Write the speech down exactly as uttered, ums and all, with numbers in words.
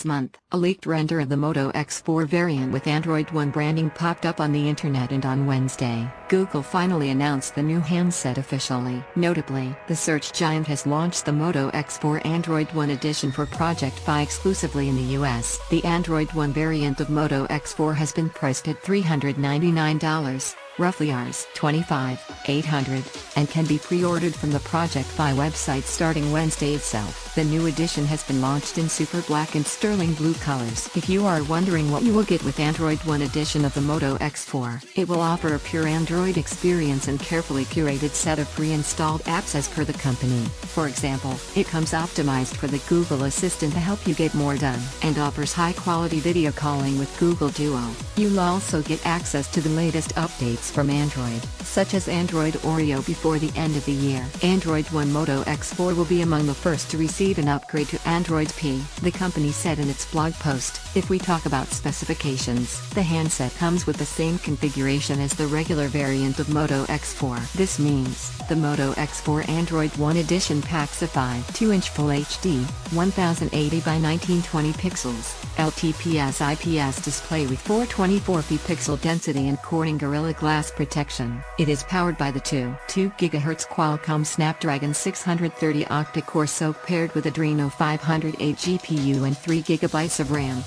this month, a leaked render of the Moto X four variant with Android One branding popped up on the internet, and on Wednesday, Google finally announced the new handset officially. Notably, the search giant has launched the Moto X four Android One edition for Project Fi exclusively in the U S. The Android One variant of Moto X four has been priced at three hundred ninety-nine dollars. Roughly twenty-five thousand eight hundred dollars, and can be pre-ordered from the Project Fi website starting Wednesday itself. The new edition has been launched in Super Black and Sterling Blue colors. If you are wondering what you will get with Android One edition of the Moto X four, it will offer a pure Android experience and carefully curated set of pre-installed apps as per the company. For example, it comes optimized for the Google Assistant to help you get more done, and offers high-quality video calling with Google Duo. You'll also get access to the latest updates from Android, such as Android Oreo, before the end of the year. Android One Moto X four will be among the first to receive an upgrade to Android P. The company said in its blog post, "If we talk about specifications, the handset comes with the same configuration as the regular variant of Moto X four. This means, the Moto X four Android One Edition packs a five point two inch Full H D, ten eighty by nineteen twenty pixels, L T P S I P S display with four hundred twenty-four p pixel density and Corning Gorilla Glass Glass protection. It is powered by the two point two gigahertz Qualcomm Snapdragon six hundred thirty octa-core S O C paired with Adreno five oh eight G P U and three gigabytes of RAM.